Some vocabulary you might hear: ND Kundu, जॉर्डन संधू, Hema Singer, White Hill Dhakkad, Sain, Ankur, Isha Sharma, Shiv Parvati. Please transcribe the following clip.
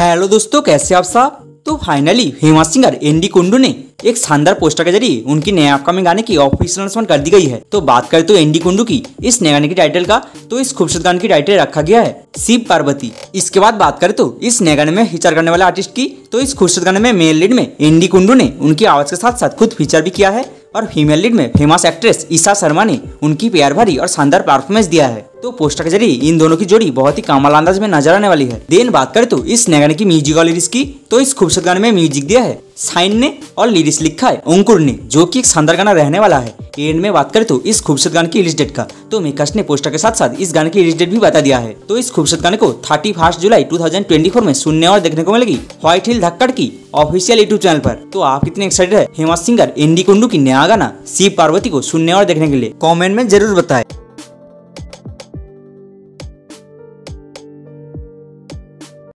Hello दोस्तों, कैसे आप साहब। तो finally Hema singer ND Kundu ने एक शानदार पोस्टर के जरिए उनकी नए अपकमिंग गाने की ऑफिशियल अनाउंसमेंट कर दी गई है। तो बात करें तो एनडी कुंडू की इस नए गाने की टाइटल का, तो इस खूबसूरत गाने की टाइटल रखा गया है शिव पार्वती। इसके बाद बात करें तो इस नए गाने में फीचर करने वाले आर्टिस्ट की, तो इस खूबसूरत गाने में मेल लीड में एनडी कुंडू ने उनकी आवाज के साथ साथ खुद फीचर भी किया है और फीमेल लीड में फेमस एक्ट्रेस ईशा शर्मा ने उनकी प्यार भरी और शानदार परफॉर्मेंस दिया है। तो पोस्टर के जरिए इन दोनों की जोड़ी बहुत ही कमाल अंदाज में नजर आने वाली है। देन बात करें तो इस नए गाने की म्यूजिक और लिरिक्स की, तो इस खूबसूरत गाने में म्यूजिक दिया है साइन ने और लिरिक्स लिखा है अंकुर ने, जो कि एक शानदार गाना रहने वाला है। एंड में बात करें तो इस खूबसूरत गाने की रिलीज डेट का, तो मेकर्स ने पोस्टर के साथ साथ इस गाने की रिलीज डेट भी बता दिया है। तो इस खूबसूरत गाने को 31 जुलाई 2024 में सुनने और देखने को मिलेगी व्हाइट हिल धक्कड़ की ऑफिशियल यूट्यूब चैनल पर। तो आप कितने एक्साइटेड है हेमा सिंगर एनडी कुंडू की नया गाना शिव पार्वती को सुनने और देखने के लिए, कॉमेंट में जरूर बताए।